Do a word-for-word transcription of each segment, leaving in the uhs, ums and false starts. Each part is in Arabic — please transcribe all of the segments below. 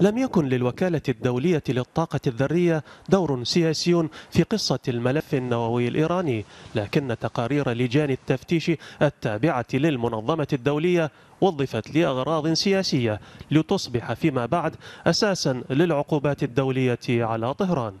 لم يكن للوكالة الدولية للطاقة الذرية دور سياسي في قصة الملف النووي الإيراني، لكن تقارير لجان التفتيش التابعة للمنظمة الدولية وظفت لأغراض سياسية لتصبح فيما بعد أساسا للعقوبات الدولية على طهران.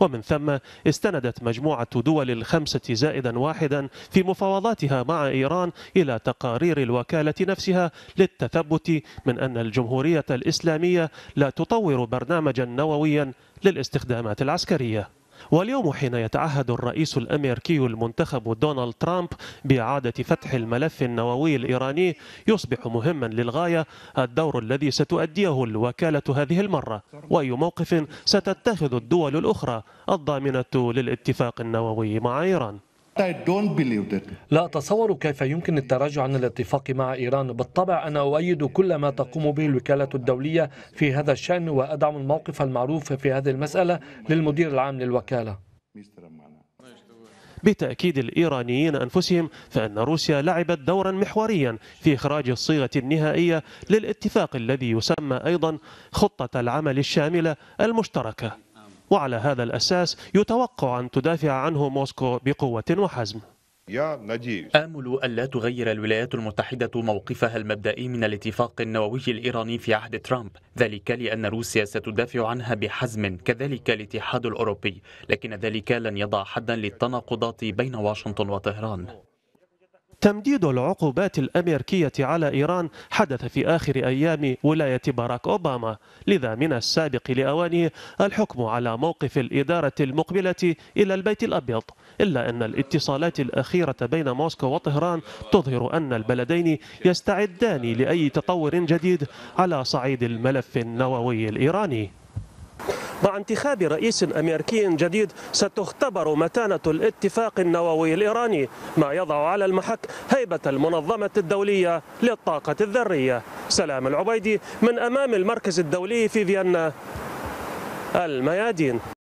ومن ثم استندت مجموعة دول الخمسة زائدا واحدا في مفاوضاتها مع إيران إلى تقارير الوكالة نفسها للتثبت من أن الجمهورية الإسلامية لا تطور برنامجا نوويا للاستخدامات العسكرية. واليوم حين يتعهد الرئيس الأمريكي المنتخب دونالد ترامب بإعادة فتح الملف النووي الإيراني، يصبح مهما للغاية الدور الذي ستؤديه الوكالة هذه المرة، وأي موقف ستتخذ الدول الأخرى الضامنة للاتفاق النووي مع إيران. لا أتصور كيف يمكن التراجع عن الاتفاق مع إيران. بالطبع أنا أؤيد كل ما تقوم به الوكالة الدولية في هذا الشأن، وأدعم الموقف المعروف في هذه المسألة للمدير العام للوكالة. بتأكيد الإيرانيين أنفسهم فإن روسيا لعبت دورا محوريا في إخراج الصيغة النهائية للاتفاق الذي يسمى أيضا خطة العمل الشاملة المشتركة، وعلى هذا الأساس يتوقع أن تدافع عنه موسكو بقوة وحزم. آمل ألا تغير الولايات المتحدة موقفها المبدئي من الاتفاق النووي الإيراني في عهد ترامب، ذلك لأن روسيا ستدافع عنها بحزم، كذلك الاتحاد الأوروبي، لكن ذلك لن يضع حدا للتناقضات بين واشنطن وطهران. تمديد العقوبات الأمريكية على إيران حدث في آخر أيام ولاية باراك أوباما، لذا من السابق لأوانه الحكم على موقف الإدارة المقبلة إلى البيت الأبيض، إلا أن الاتصالات الأخيرة بين موسكو وطهران تظهر أن البلدين يستعدان لأي تطور جديد على صعيد الملف النووي الإيراني. مع انتخاب رئيس أمريكي جديد ستختبر متانة الاتفاق النووي الإيراني، ما يضع على المحك هيبة المنظمة الدولية للطاقة الذرية. سلام العبيدي من أمام المركز الدولي في فيينا، الميادين.